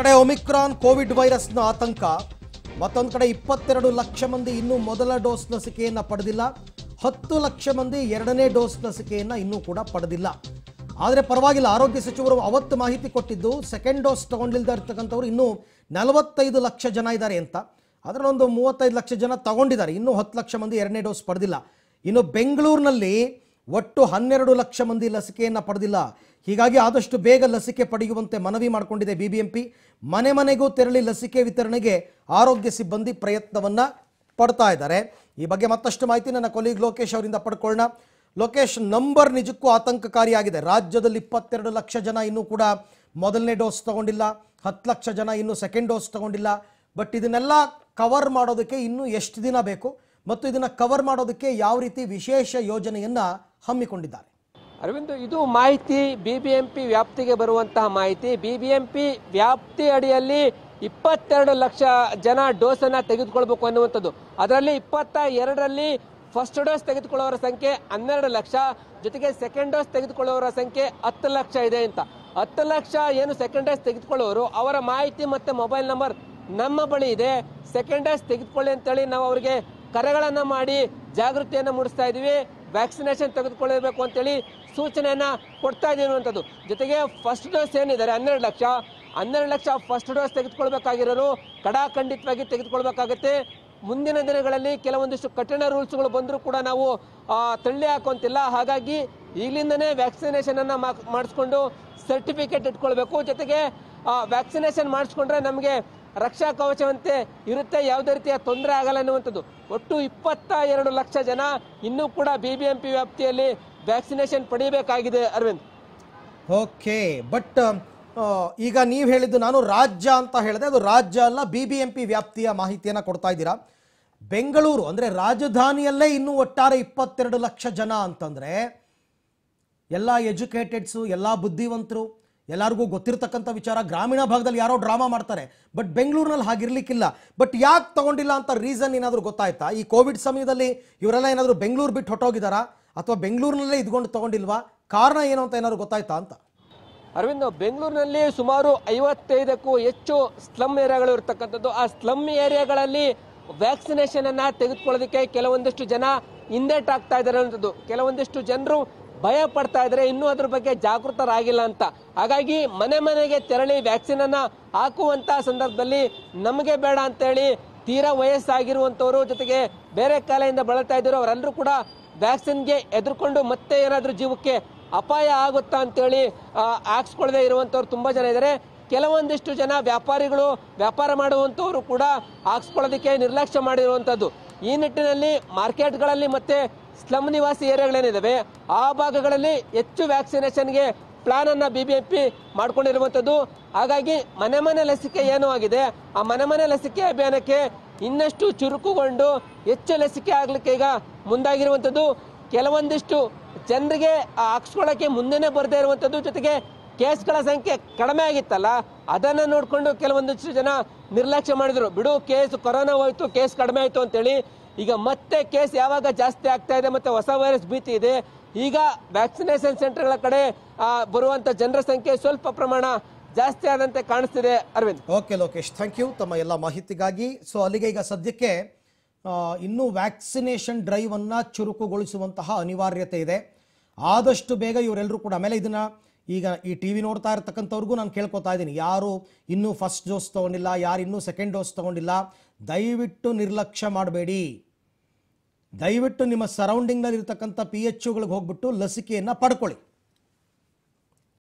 कड़े Omicron Covid virus आतंक मत्तोंदु कड़े 22 लक्ष मंदी इन्नु मोदल डोस लसिकेयन्न पडेदिल्ल 10 लक्ष मंदी एरडने डोस लसिकेयन्न इन्नु कूड पडेदिल्ल आदरे परवागिल्ल आरोग्य सचिवरु अवत्तु माहिति कोट्टिद्दु सेकेंड डोस तगोंडिल्लदे इरतक्कंतवरु इन्नु 45 लक्ष जन इद्दारे अंत अदरल्लि ओंदु 35 लक्ष जन तगोंडिद्दारे इन्नु 10 लक्ष मंदी एरडने डोस पडेदिल्ल इन्नु बेंगळूरिनल्लि ಒಟ್ಟು 12 ಲಕ್ಷ ಮಂದಿ ಲಸಿಕೆಯನ್ನು ಪಡೆದಿಲ್ಲ। ಹೀಗಾಗಿ ಆದಷ್ಟು ಬೇಗ ಲಸಿಕೆ ಪಡೆಯುವಂತೆ ಮನವಿ ಮಾಡಿಕೊಂಡಿದೆ ಬಿಬಿಎಂಪಿ। ಮನೆ ಮನೆಗೂ ತೆರಳಿ ಲಸಿಕೆ ವಿತರಣೆಗೆ ಆರೋಗ್ಯ ಸಿಬ್ಬಂದಿ ಪ್ರಯತ್ನವನ್ನ ಪಡ್ತಾ ಇದ್ದಾರೆ। ಈ ಬಗ್ಗೆ ಮತ್ತಷ್ಟು ಮಾಹಿತಿ ನನ್ನ ಕೊಲೀಗ್ ಲೋಕೇಶ್ ಅವರಿಂದ ಪಡೆಕೊಳ್ಳೋಣ। ಲೋಕೇಶ್, ನಂಬರ್ ನಿಜಕ್ಕೂ ಆತಂಕಕಾರಿಯಾಗಿದೆ। ರಾಜ್ಯದಲ್ಲಿ 22 ಲಕ್ಷ ಜನ ಇನ್ನೂ ಕೂಡ ಮೊದಲನೇ ಡೋಸ್ ತಗೊಂಡಿಲ್ಲ, 10 ಲಕ್ಷ ಜನ ಇನ್ನೂ ಸೆಕೆಂಡ್ ಡೋಸ್ ತಗೊಂಡಿಲ್ಲ। ಬಟ್ ಇದನ್ನೆಲ್ಲ ಕವರ್ ಮಾಡೋದಕ್ಕೆ ಇನ್ನೂ ಎಷ್ಟು ದಿನ ಬೇಕು ಮತ್ತು ಇದನ್ನ ಕವರ್ ಮಾಡೋದಕ್ಕೆ ಯಾವ ರೀತಿ ವಿಶೇಷ ಯೋಜನೆಯನ್ನ ಹಮ್ಮಿಕೊಂಡಿದ್ದಾರೆ ಅರವಿಂದ್? ಇದು ಮಾಹಿತಿ ಬಿಬಿಎಂಪಿ ವ್ಯಾಪ್ತಿಗೆ ಬರುವಂತಹ ಮಾಹಿತಿ। ಬಿಬಿಎಂಪಿ ವ್ಯಾಪ್ತಿ ಅಡಿಯಲ್ಲಿ 22 ಲಕ್ಷ ಜನ ಡೋಸ್ ಅನ್ನು ತೆಗೆದುಕೊಳ್ಳಬೇಕು ಅನ್ನುವಂಥದ್ದು। ಅದರಲ್ಲಿ 22ರಲ್ಲಿ ಫಸ್ಟ್ ಡೋಸ್ ತೆಗೆದುಕೊಳ್ಳುವವರ ಸಂಖ್ಯೆ 12 ಲಕ್ಷ, ಜೊತೆಗೆ ಸೆಕೆಂಡ್ ಡೋಸ್ ತೆಗೆದುಕೊಳ್ಳುವವರ ಸಂಖ್ಯೆ 10 ಲಕ್ಷ ಇದೆ ಅಂತ। 10 ಲಕ್ಷ ಏನು ಸೆಕೆಂಡ್ ಡೋಸ್ ತೆಗೆದುಕೊಳ್ಳುವವರು, ಅವರ ಮಾಹಿತಿ ಮತ್ತು ಮೊಬೈಲ್ ನಂಬರ್ ನಮ್ಮ ಬಳಿ ಇದೆ। ಸೆಕೆಂಡ್ ಡೋಸ್ ತೆಗೆದುಕೊಳ್ಳಿ ಅಂತೇಳಿ ನಾವು ಅವರಿಗೆ ಕರೆಗಳನ್ನು ಮಾಡಿ ಜಾಗೃತಿಯನ್ನು ಮೂಡಿಸ್ತಾ ಇದ್ದೀವಿ। ವ್ಯಾಕ್ಸಿನೇಷನ್ ತೆಗೆದುಕೊಳ್ಳಬೇಕು ಅಂತೇಳಿ ಸೂಚನೆಯನ್ನು ಕೊಡ್ತಾ ಇದ್ದೀವಂಥದ್ದು। ಜೊತೆಗೆ ಫಸ್ಟ್ ಡೋಸ್ ಏನಿದ್ದಾರೆ 12 ಲಕ್ಷ, 12 ಲಕ್ಷ ಫಸ್ಟ್ ಡೋಸ್ ತೆಗೆದುಕೊಳ್ಬೇಕಾಗಿರೋರು ಕಡಾಖಂಡಿತವಾಗಿ ತೆಗೆದುಕೊಳ್ಬೇಕಾಗತ್ತೆ। ಮುಂದಿನ ದಿನಗಳಲ್ಲಿ ಕೆಲವೊಂದಿಷ್ಟು ಕಠಿಣ ರೂಲ್ಸ್ಗಳು ಬಂದರೂ ಕೂಡ ನಾವು ತಳ್ಳಿ ಹಾಕೋಂತಿಲ್ಲ। ಹಾಗಾಗಿ ಈಗಲಿಂದನೇ ವ್ಯಾಕ್ಸಿನೇಷನನ್ನು ಮಾಡಿಸ್ಕೊಂಡು ಸರ್ಟಿಫಿಕೇಟ್ ಇಟ್ಕೊಳ್ಬೇಕು। ಜೊತೆಗೆ ವ್ಯಾಕ್ಸಿನೇಷನ್ ಮಾಡಿಸ್ಕೊಂಡ್ರೆ ನಮಗೆ ರಕ್ಷಾ ಕವಚವಂತೆ ಇರುತ್ತೆ, ಯಾವುದೇ ರೀತಿಯ ತೊಂದರೆ ಆಗಲ್ಲ ಅನ್ನುವಂಥದ್ದು। ಒಟ್ಟು 22 ಲಕ್ಷ ಜನ ಇನ್ನೂ ಕೂಡ ಬಿಬಿಎಂಪಿ ವ್ಯಾಪ್ತಿಯಲ್ಲಿ ವ್ಯಾಕ್ಸಿನೇಷನ್ ಪಡೆಯಬೇಕಾಗಿದೆ ಅರವಿಂದ್। ಓಕೆ, ಬಟ್ ಈಗ ನೀವು ಹೇಳಿದ್ದು ನಾನು ರಾಜ್ಯ ಅಂತ ಹೇಳಿದೆ, ಅದು ರಾಜ್ಯ ಅಲ್ಲ, ಬಿಬಿಎಂಪಿ ವ್ಯಾಪ್ತಿಯ ಮಾಹಿತಿಯನ್ನು ಕೊಡ್ತಾ ಇದ್ದೀರಾ। ಬೆಂಗಳೂರು ಅಂದರೆ ರಾಜಧಾನಿಯಲ್ಲೇ ಇನ್ನೂ ಒಟ್ಟಾರೆ 22 ಲಕ್ಷ ಜನ ಅಂತಂದರೆ ಎಲ್ಲ ಎಜುಕೇಟೆಡ್ಸು, ಎಲ್ಲ ಬುದ್ಧಿವಂತರು, ಎಲ್ಲರಿಗೂ ಗೊತ್ತಿರತಕ್ಕಂಥ ವಿಚಾರ। ಗ್ರಾಮೀಣ ಭಾಗದಲ್ಲಿ ಯಾರೋ ಡ್ರಾಮಾ ಮಾಡ್ತಾರೆ, ಬಟ್ ಬೆಂಗಳೂರಿನಲ್ಲಿ ಹಾಗಿರ್ಲಿಕ್ಕಿಲ್ಲ। ಬಟ್ ಯಾಕೆ ತಗೊಂಡಿಲ್ಲ ಅಂತ ರೀಸನ್ ಏನಾದರೂ ಗೊತ್ತಾಯ್ತಾ? ಈ ಕೋವಿಡ್ ಸಮಯದಲ್ಲಿ ಇವರೆಲ್ಲ ಏನಾದರೂ ಬೆಂಗಳೂರು ಬಿಟ್ಟು ಹೊಟ್ಟೋಗಿದ್ದಾರಾ ಅಥವಾ ಬೆಂಗಳೂರಿನಲ್ಲೇ ಇದ್ಕೊಂಡು ತಗೊಂಡಿಲ್ವಾ? ಕಾರಣ ಏನು ಅಂತ ಏನಾದ್ರು ಗೊತ್ತಾಯ್ತಾ ಅಂತ? ಅರವಿಂದ್, ಬೆಂಗಳೂರಿನಲ್ಲಿ ಸುಮಾರು 55ಕ್ಕೂ ಹೆಚ್ಚು ಸ್ಲಮ್ ಏರಿಯಾಗಳು ಇರ್ತಕ್ಕಂಥದ್ದು। ಆ ಸ್ಲಮ್ ಏರಿಯಾಗಳಲ್ಲಿ ವ್ಯಾಕ್ಸಿನೇಷನ್ ಅನ್ನ ತೆಗೆದುಕೊಳ್ಳೋದಕ್ಕೆ ಕೆಲವೊಂದಿಷ್ಟು ಜನ ಹಿಂದೇಟಾಗ್ತಾ ಇದ್ದಾರೆ ಅನ್ನೋದು, ಕೆಲವೊಂದಿಷ್ಟು ಜನರು ಭಯ ಪಡ್ತಾ ಇದ್ದಾರೆ, ಇನ್ನೂ ಅದ್ರ ಬಗ್ಗೆ ಜಾಗೃತರಾಗಿಲ್ಲ ಅಂತ। ಹಾಗಾಗಿ ಮನೆ ಮನೆಗೆ ತೆರಳಿ ವ್ಯಾಕ್ಸಿನನ್ನು ಹಾಕುವಂಥ ಸಂದರ್ಭದಲ್ಲಿ ನಮಗೆ ಬೇಡ ಅಂತೇಳಿ ತೀರಾ ವಯಸ್ಸಾಗಿರುವಂಥವರು, ಜೊತೆಗೆ ಬೇರೆ ಕಾಲೆಯಿಂದ ಬಳಲ್ತಾ ಇದ್ದರು, ಅವರೆಲ್ಲರೂ ಕೂಡ ವ್ಯಾಕ್ಸಿನ್ಗೆ ಎದುರ್ಕೊಂಡು ಮತ್ತೆ ಏನಾದರೂ ಜೀವಕ್ಕೆ ಅಪಾಯ ಆಗುತ್ತಾ ಅಂತೇಳಿ ಹಾಕ್ಸ್ಕೊಳ್ಳದೆ ಇರುವಂಥವ್ರು ತುಂಬ ಜನ ಇದ್ದಾರೆ। ಕೆಲವೊಂದಿಷ್ಟು ಜನ ವ್ಯಾಪಾರಿಗಳು, ವ್ಯಾಪಾರ ಮಾಡುವಂಥವರು ಕೂಡ ಹಾಕ್ಸ್ಕೊಳ್ಳೋದಕ್ಕೆ ನಿರ್ಲಕ್ಷ್ಯ ಮಾಡಿರುವಂಥದ್ದು। ಈ ನಿಟ್ಟಿನಲ್ಲಿ ಮಾರ್ಕೆಟ್ಗಳಲ್ಲಿ ಮತ್ತು ಸ್ಲಮ್ ನಿವಾಸಿ ಏರಿಯಾಗಳೇನಿದ್ದಾವೆ ಆ ಭಾಗಗಳಲ್ಲಿ ಹೆಚ್ಚು ವ್ಯಾಕ್ಸಿನೇಷನ್ಗೆ ಪ್ಲಾನನ್ನು ಬಿಬಿಎಂಪಿ ಮಾಡಿಕೊಂಡಿರುವಂಥದ್ದು। ಹಾಗಾಗಿ ಮನೆ ಮನೆ ಲಸಿಕೆ ಏನೂ ಆಗಿದೆ, ಆ ಮನೆ ಮನೆ ಲಸಿಕೆ ಅಭಿಯಾನಕ್ಕೆ ಇನ್ನಷ್ಟು ಚುರುಕುಗೊಂಡು ಹೆಚ್ಚು ಲಸಿಕೆ ಆಗಲಿಕ್ಕೆ ಈಗ ಮುಂದಾಗಿರುವಂಥದ್ದು। ಕೆಲವೊಂದಿಷ್ಟು ಜನರಿಗೆ ಹಾಕ್ಸ್ಕೊಳ್ಳೋಕ್ಕೆ ಮುಂದೆನೇ ಬರದೇ ಇರುವಂಥದ್ದು, ಜೊತೆಗೆ ಕೇಸ್ಗಳ ಸಂಖ್ಯೆ ಕಡಿಮೆ ಆಗಿತ್ತಲ್ಲ ಅದನ್ನು ನೋಡಿಕೊಂಡು ಕೆಲವೊಂದಿಷ್ಟು ಜನ ನಿರ್ಲಕ್ಷ್ಯ ಮಾಡಿದರು, ಬಿಡು ಕೇಸ್ ಕೊರೋನಾ ಹೋಯಿತು, ಕೇಸ್ ಕಡಿಮೆ ಆಯಿತು ಅಂತೇಳಿ। ಈಗ ಮತ್ತೆ ಕೇಸ್ ಯಾವಾಗ ಜಾಸ್ತಿ ಆಗ್ತಾ ಇದೆ ಮತ್ತು ಹೊಸ ವೈರಸ್ ಭೀತಿ ಇದೆ, ಈಗ ವ್ಯಾಕ್ಸಿನೇಷನ್ ಸೆಂಟರ್ಗಳ ಕಡೆ ಬರುವಂಥ ಜನರ ಸಂಖ್ಯೆ ಸ್ವಲ್ಪ ಪ್ರಮಾಣ ಜಾಸ್ತಿ ಆದಂತೆ ಕಾಣಿಸ್ತಿದೆ Arvind. Okay Lokesh, thank you ತಮ್ಮ ಎಲ್ಲ ಮಾಹಿತಿಗಾಗಿ। ಸೊ ಅಲ್ಲಿಗೆ ಈಗ ಸದ್ಯಕ್ಕೆ ಇನ್ನೂ ವ್ಯಾಕ್ಸಿನೇಷನ್ ಡ್ರೈವನ್ನು ಚುರುಕುಗೊಳಿಸುವಂತಹ ಅನಿವಾರ್ಯತೆ ಇದೆ, ಆದಷ್ಟು ಬೇಗ ಇವರೆಲ್ಲರೂ ಕೂಡ ಆಮೇಲೆ ಇದನ್ನು ಈಗ ಈ ಟಿ ವಿ ನೋಡ್ತಾ ಇರ್ತಕ್ಕಂಥವ್ರಿಗೂ ನಾನು ಕೇಳ್ಕೊತಾ ಇದ್ದೀನಿ, ಯಾರು ಇನ್ನೂ ಫಸ್ಟ್ ಡೋಸ್ ತೊಗೊಂಡಿಲ್ಲ, ಯಾರು ಇನ್ನೂ ಸೆಕೆಂಡ್ ಡೋಸ್ ತೊಗೊಂಡಿಲ್ಲ, ದಯವಿಟ್ಟು ನಿರ್ಲಕ್ಷ್ಯ ಮಾಡಬೇಡಿ, ದಯವಿಟ್ಟು ನಿಮ್ಮ ಸರೌಂಡಿಂಗ್ನಲ್ಲಿ ಇರ್ತಕ್ಕಂಥ PHUಗಳಿಗೆ ಹೋಗ್ಬಿಟ್ಟು ಲಸಿಕೆಯನ್ನು ಪಡ್ಕೊಳ್ಳಿ।